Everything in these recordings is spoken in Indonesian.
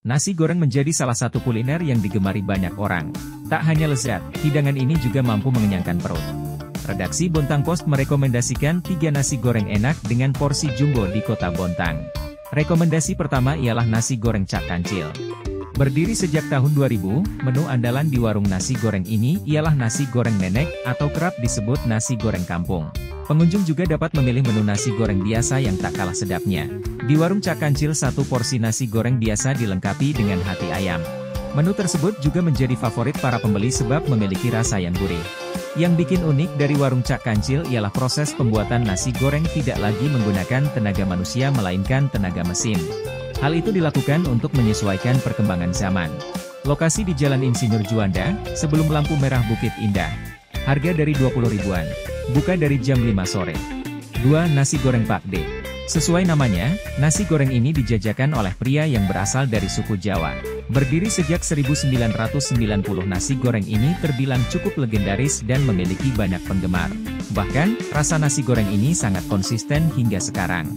Nasi goreng menjadi salah satu kuliner yang digemari banyak orang. Tak hanya lezat, hidangan ini juga mampu mengenyangkan perut. Redaksi Bontang Post merekomendasikan 3 nasi goreng enak dengan porsi jumbo di kota Bontang. Rekomendasi pertama ialah nasi goreng Cak Kancil. Berdiri sejak tahun 2000, menu andalan di warung nasi goreng ini ialah nasi goreng nenek atau kerap disebut nasi goreng kampung. Pengunjung juga dapat memilih menu nasi goreng biasa yang tak kalah sedapnya. Di warung Cak Kancil, satu porsi nasi goreng biasa dilengkapi dengan hati ayam. Menu tersebut juga menjadi favorit para pembeli sebab memiliki rasa yang gurih. Yang bikin unik dari warung Cak Kancil ialah proses pembuatan nasi goreng tidak lagi menggunakan tenaga manusia melainkan tenaga mesin. Hal itu dilakukan untuk menyesuaikan perkembangan zaman. Lokasi di Jalan Insinyur Juanda, sebelum lampu merah Bukit Indah. Harga dari 20 ribuan. Buka dari jam 5 sore. 2. Nasi goreng Pakde. Sesuai namanya, nasi goreng ini dijajakan oleh pria yang berasal dari suku Jawa. Berdiri sejak 1990, nasi goreng ini terbilang cukup legendaris dan memiliki banyak penggemar. Bahkan, rasa nasi goreng ini sangat konsisten hingga sekarang.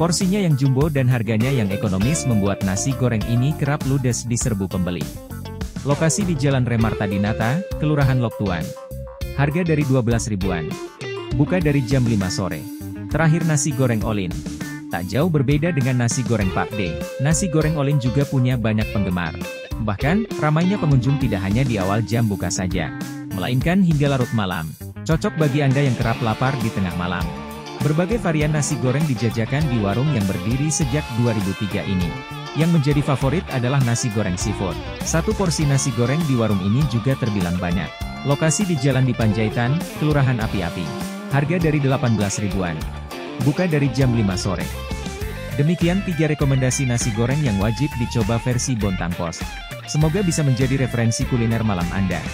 Porsinya yang jumbo dan harganya yang ekonomis membuat nasi goreng ini kerap ludes di serbu pembeli. Lokasi di Jalan Remarta Dinata, Kelurahan Loktuan. Harga dari 12 ribuan. Buka dari jam 5 sore. Terakhir nasi goreng Olin. Tak jauh berbeda dengan nasi goreng Pakde, nasi goreng Olin juga punya banyak penggemar. Bahkan, ramainya pengunjung tidak hanya di awal jam buka saja, melainkan hingga larut malam. Cocok bagi Anda yang kerap lapar di tengah malam. Berbagai varian nasi goreng dijajakan di warung yang berdiri sejak 2003 ini. Yang menjadi favorit adalah nasi goreng seafood. Satu porsi nasi goreng di warung ini juga terbilang banyak. Lokasi di Jalan Dipanjaitan, Kelurahan Api-Api. Harga dari 18 ribuan. Buka dari jam 5 sore. Demikian 3 rekomendasi nasi goreng yang wajib dicoba versi Bontang Post. Semoga bisa menjadi referensi kuliner malam Anda.